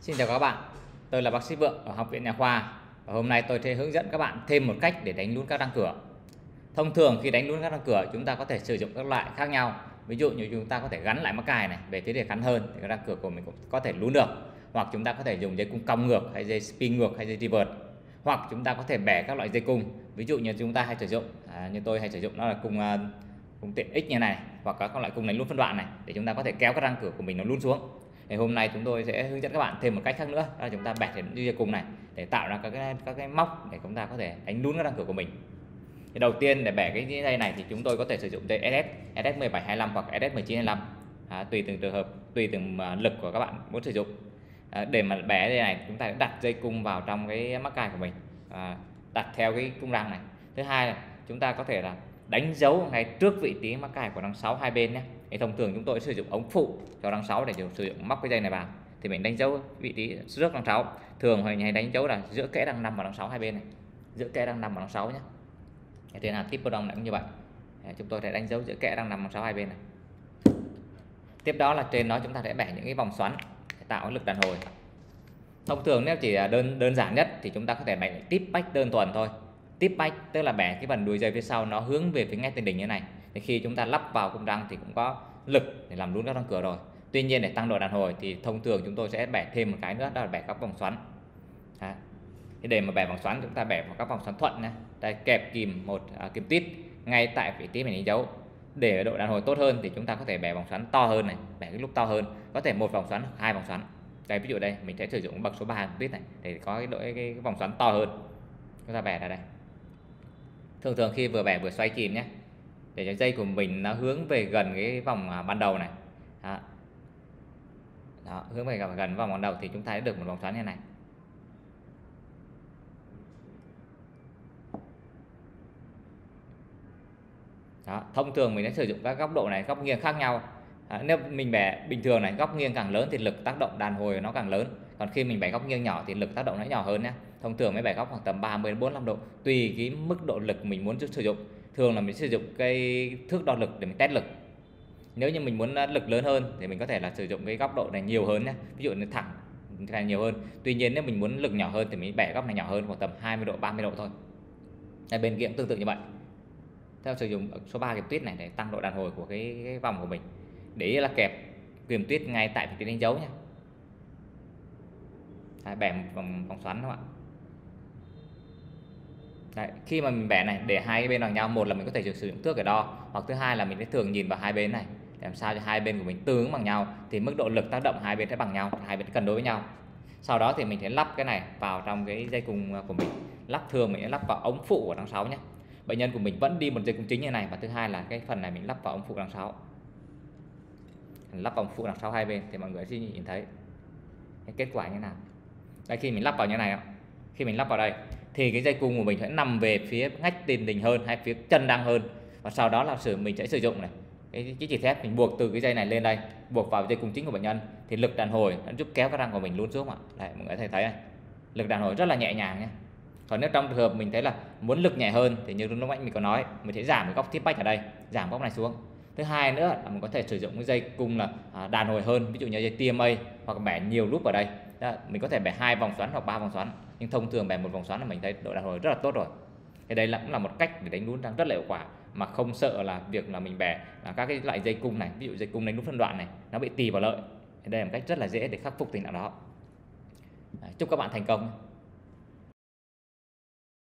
Xin chào các bạn, tôi là bác sĩ Vượng ở Học viện Nhà khoa. Và hôm nay tôi sẽ hướng dẫn các bạn thêm một cách để đánh lún các răng cửa. Thông thường khi đánh lún các răng cửa, chúng ta có thể sử dụng các loại khác nhau. Ví dụ như chúng ta có thể gắn lại mắc cài này về phía để gắn hơn thì các răng cửa của mình cũng có thể lún được. Hoặc chúng ta có thể dùng dây cung cong ngược hay dây spin ngược hay dây reverse. Hoặc chúng ta có thể bẻ các loại dây cung. Ví dụ như chúng ta hay sử dụng, như tôi hay sử dụng đó là cung tiện ích như này, hoặc các loại cung đánh lún phân đoạn này để chúng ta có thể kéo các răng cửa của mình nó lún xuống. Thì hôm nay chúng tôi sẽ hướng dẫn các bạn thêm một cách khác nữa, đó là chúng ta bẻ đến dây cung này để tạo ra các cái móc để chúng ta có thể đánh lún các răng cửa của mình. Thì đầu tiên để bẻ cái dây này thì chúng tôi có thể sử dụng dây SS1725 hoặc SS1925, tùy từng trường hợp, tùy từng lực của các bạn muốn sử dụng. Để mà bẻ dây này, chúng ta đặt dây cung vào trong cái mắc cài của mình, đặt theo cái cung răng này. Thứ hai là chúng ta có thể là đánh dấu ngay trước vị trí mắc cài của răng 6 hai bên nhé. Thì thông thường chúng tôi sử dụng ống phụ cho răng 6 để sử dụng móc cái dây này vào, thì mình đánh dấu vị trí trước răng 6. Thường mình hay đánh dấu là giữa kẽ răng 5 và răng 6 hai bên này, giữa kẽ răng 5 và răng 6 nhé. Trên hàm tip podong cũng như vậy, chúng tôi sẽ đánh dấu giữa kẽ răng 5 và răng 6 hai bên này. Tiếp đó là trên đó chúng ta sẽ bẻ những cái vòng xoắn để tạo lực đàn hồi. Thông thường nếu chỉ đơn giản nhất thì chúng ta có thể bẻ tip bách đơn thuần thôi. Tip bách tức là bẻ cái phần đuôi dây phía sau nó hướng về phía ngay tiền đỉnh như này. Thì khi chúng ta lắp vào cung răng thì cũng có lực để làm lún các răng cửa rồi. Tuy nhiên để tăng độ đàn hồi thì thông thường chúng tôi sẽ bẻ thêm một cái nữa, đó là bẻ các vòng xoắn. Thì để mà bẻ vòng xoắn, chúng ta bẻ vào các vòng xoắn thuận này, đây, kẹp kìm kìm tít ngay tại vị trí mình đánh dấu. Để độ đàn hồi tốt hơn thì chúng ta có thể bẻ vòng xoắn to hơn này, bẻ cái lúc to hơn, có thể một vòng xoắn, hai vòng xoắn. Đây ví dụ đây mình sẽ sử dụng bậc số 3 kìm tít này để có cái vòng xoắn to hơn. Chúng ta bẻ ra đây. Thường khi vừa bẻ vừa xoay kìm nhé, để cho dây của mình nó hướng về gần cái vòng ban đầu này. Đó, hướng về gần vòng ban đầu thì chúng ta sẽ được một vòng xoắn như này. Đó, thông thường mình sẽ sử dụng các góc độ này, góc nghiêng khác nhau. Nếu mình bẻ bình thường này, góc nghiêng càng lớn thì lực tác động đàn hồi nó càng lớn. Còn khi mình bẻ góc nghiêng nhỏ thì lực tác động nó nhỏ hơn nhé. Thông thường mới bẻ góc khoảng tầm 30 đến 45 độ, tùy cái mức độ lực mình muốn sử dụng. Thường là mình sử dụng cái thước đo lực để mình test lực. Nếu như mình muốn lực lớn hơn thì mình có thể là sử dụng cái góc độ này nhiều hơn nhé. Ví dụ như thẳng này nhiều hơn. Tuy nhiên nếu mình muốn lực nhỏ hơn thì mình bẻ góc này nhỏ hơn, khoảng tầm 20 độ, 30 độ thôi. Bên kia cũng tương tự như vậy. Theo sử dụng số 3 kìm tuyết này để tăng độ đàn hồi của cái vòng của mình. Để ý là kẹp kìm tuyết ngay tại vị trí đánh dấu nhé. Bẻ một vòng xoắn các bạn. Đấy, khi mà mình bẻ này để hai bên bằng nhau, một là mình có thể sử dụng thước để đo, hoặc thứ hai là mình sẽ thường nhìn vào hai bên này để làm sao cho hai bên của mình tương ứng bằng nhau, thì mức độ lực tác động hai bên sẽ bằng nhau, hai bên cân đối với nhau. Sau đó thì mình sẽ lắp cái này vào trong cái dây cung của mình. Lắp thường mình sẽ lắp vào ống phụ của răng 6 nhé. Bệnh nhân của mình vẫn đi một dây cung chính như này, và thứ hai là cái phần này mình lắp vào ống phụ răng 6. Lắp vào ống phụ răng 6 hai bên thì mọi người sẽ nhìn thấy cái kết quả như thế nào. Đây, khi mình lắp vào như này, khi mình lắp vào đây thì cái dây cung của mình sẽ nằm về phía ngách tiền đình hơn, hay phía chân răng hơn. Và sau đó là mình sẽ sử dụng này cái chỉ thép mình buộc từ cái dây này lên đây, buộc vào dây cung chính của bệnh nhân, thì lực đàn hồi nó giúp kéo cái răng của mình lún xuống ạ. Đấy, mọi người thấy này, lực đàn hồi rất là nhẹ nhàng nhé. Còn nếu trong trường hợp mình thấy là muốn lực nhẹ hơn thì như lúc nãy mình có nói, mình sẽ giảm cái góc tip bách ở đây, giảm góc này xuống. Thứ hai nữa là mình có thể sử dụng cái dây cung là đàn hồi hơn, ví dụ như dây TMA, hoặc bẻ nhiều lúc ở đây. Đó, mình có thể bẻ 2 vòng xoắn hoặc 3 vòng xoắn, nhưng thông thường bẻ một vòng xoắn là mình thấy độ đàn hồi rất là tốt rồi. Thì đây cũng là một cách để đánh lún răng rất là hiệu quả, mà không sợ là việc là mình bẻ là các cái loại dây cung này, ví dụ dây cung đánh lún phân đoạn này, nó bị tì vào lợi. Thì đây là một cách rất là dễ để khắc phục tình trạng đó. Chúc các bạn thành công.